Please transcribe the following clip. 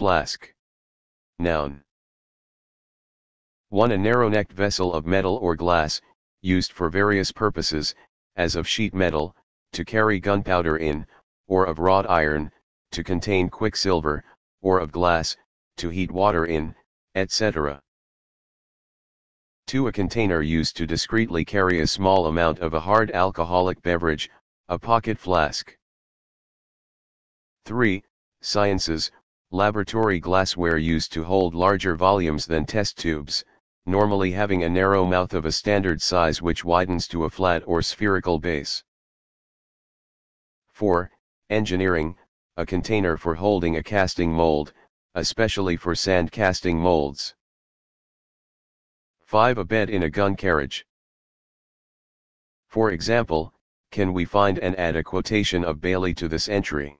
Flask. Noun. 1. A narrow-necked vessel of metal or glass, used for various purposes, as of sheet metal, to carry gunpowder in, or of wrought iron, to contain quicksilver, or of glass, to heat water in, etc. 2. A container used to discreetly carry a small amount of a hard alcoholic beverage, a pocket flask. 3. Sciences, laboratory glassware used to hold larger volumes than test tubes, normally having a narrow mouth of a standard size which widens to a flat or spherical base. 4. Engineering, a container for holding a casting mold, especially for sand casting molds. 5. A bed in a gun carriage. For example, can we find and add a quotation of Bailey to this entry?